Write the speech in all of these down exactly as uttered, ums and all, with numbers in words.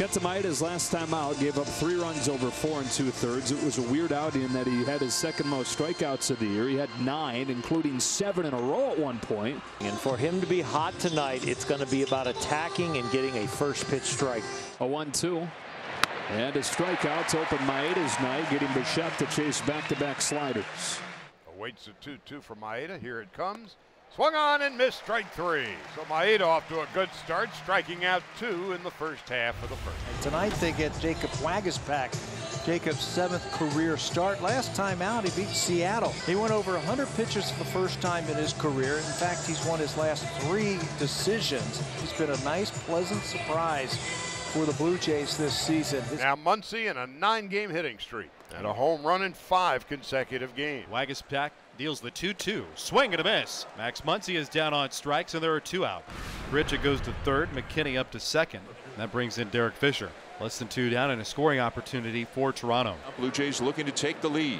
Kenta Maeda's last time out gave up three runs over four and two thirds. It was a weird outing in that he had his second most strikeouts of the year. He had nine, including seven in a row at one point. And for him to be hot tonight, it's going to be about attacking and getting a first pitch strike. A one two. And his strikeouts open Maeda's night, getting Bichette to chase back-to-back sliders. Awaits a two two for Maeda. Here it comes. Swung on and missed strike three. So Maeda off to a good start, striking out two in the first half of the first. And tonight they get Jacob Waguspack, Jacob's seventh career start. Last time out, he beat Seattle. He went over one hundred pitches for the first time in his career. In fact, he's won his last three decisions. It's been a nice, pleasant surprise for the Blue Jays this season. Now Muncy in a nine-game hitting streak and a home run in five consecutive games. Waguspack deals the two two. Swing and a miss. Max Muncy is down on strikes, and there are two out. Grichuk goes to third, McKinney up to second. That brings in Derek Fisher. Less than two down and a scoring opportunity for Toronto. Blue Jays looking to take the lead.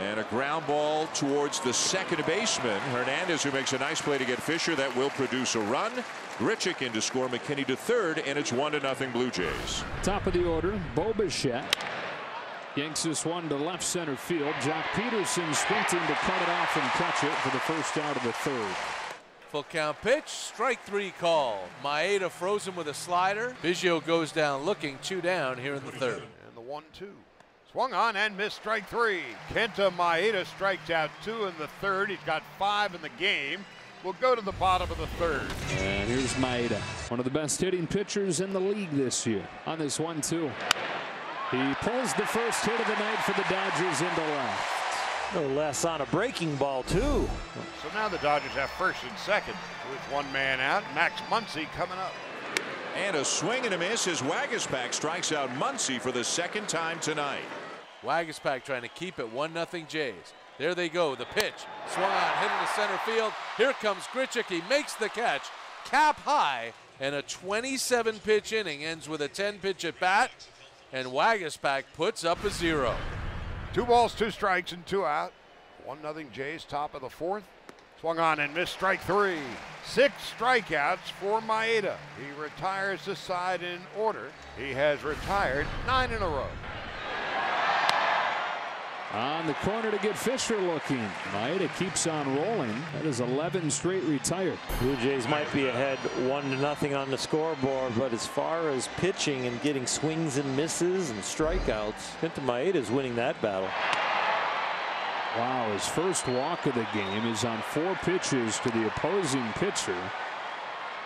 And a ground ball towards the second baseman, Hernandez, who makes a nice play to get Fisher. That will produce a run. Grichuk in to score, McKinney to third, and it's one to nothing Blue Jays. Top of the order, Bo Bichette yanks this one to left center field. Joc Pederson sprinting to cut it off and catch it for the first out of the third. Full count pitch, strike three call. Maeda frozen with a slider. Biggio goes down looking, two down here in the third. And the one two. Swung on and missed strike three. Kenta Maeda strikes out two in the third. He's got five in the game. We'll go to the bottom of the third. And here's Maeda, one of the best hitting pitchers in the league this year. On this one two. He pulls the first hit of the night for the Dodgers into left. No less on a breaking ball, too. So now the Dodgers have first and second with one man out. Max Muncy coming up. And a swing and a miss as Waguspack strikes out Muncy for the second time tonight. Waguspack trying to keep it one nothing Jays. There they go. The pitch. Swung on, hit into center field. Here comes Grichuk. He makes the catch. Cap high. And a twenty-seven pitch inning ends with a ten pitch at bat. And Waguspack puts up a zero. Two balls, two strikes, and two out. one nothing Jays, top of the fourth. Swung on and missed strike three. Six strikeouts for Maeda. He retires the side in order. He has retired nine in a row. On the corner to get Fisher looking. Maeda keeps on rolling. That is eleven straight retired. Blue Jays might be ahead one to nothing on the scoreboard, but as far as pitching and getting swings and misses and strikeouts, Kenta Maeda is winning that battle. Wow, his first walk of the game is on four pitches to the opposing pitcher,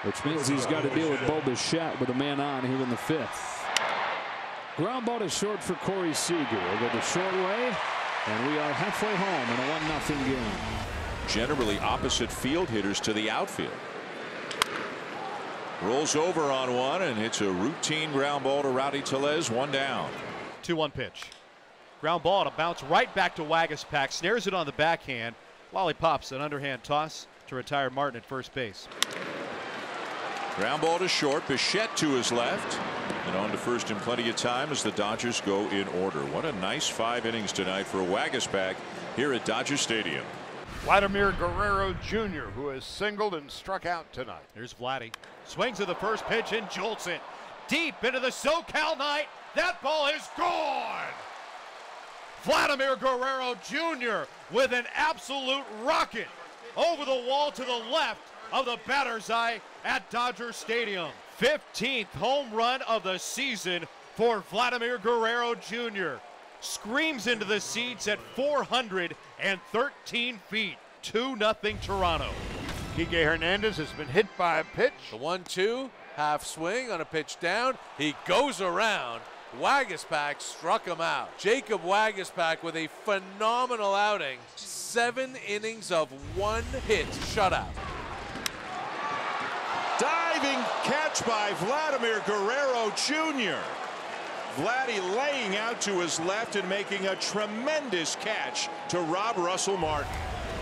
which means he's got to deal with Bo Bichette with a man on here in the fifth. Ground ball to short for Corey Seager. Over the short way, and we are halfway home in a one nothing game. Generally opposite field hitters to the outfield. Rolls over on one, and it's a routine ground ball to Rowdy Tellez. One down. two one pitch. Ground ball to bounce right back to Waguspack. Snares it on the backhand. Lollipops an underhand toss to retire Martin at first base. Ground ball to short. Bichette to his left. And on to first in plenty of time as the Dodgers go in order. What a nice five innings tonight for Waguspack here at Dodger Stadium. Vladimir Guerrero Junior, who has singled and struck out tonight. Here's Vladdy. Swings at the first pitch and jolts it. Deep into the SoCal night. That ball is gone. Vladimir Guerrero Junior with an absolute rocket over the wall to the left of the batter's eye at Dodger Stadium. fifteenth home run of the season for Vladimir Guerrero Junior Screams into the seats at four hundred thirteen feet. two nothing Toronto. Kike Hernandez has been hit by a pitch. The one two, half swing on a pitch down. He goes around. Waguspack struck him out. Jacob Waguspack with a phenomenal outing. Seven innings of one hit shutout. Diving catch by Vladimir Guerrero Junior Vladdy laying out to his left and making a tremendous catch to rob Russell Martin.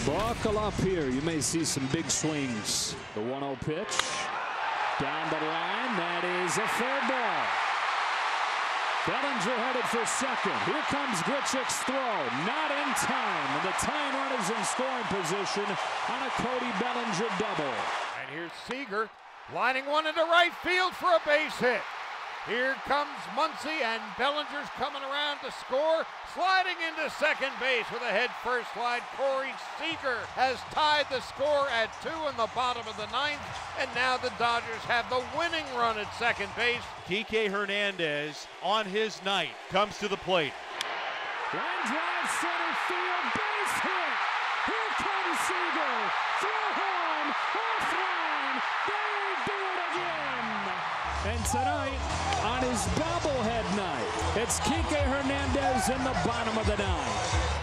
Buckle up here. You may see some big swings. The one oh pitch. Down the line. That is a fair ball. Bellinger headed for second. Here comes Grichuk's throw. Not in time. And the tying run is in scoring position on a Cody Bellinger double. And here's Seager lining one into right field for a base hit. Here comes Muncy, and Bellinger's coming around to score, sliding into second base with a head first slide. Corey Seager has tied the score at two in the bottom of the ninth, and now the Dodgers have the winning run at second base. Kike Hernandez, on his night, comes to the plate. Line drive center field, base hit. Here comes Seager, throw home, off line, they do it again. And tonight, on his bobblehead night, it's Kike Hernandez in the bottom of the ninth.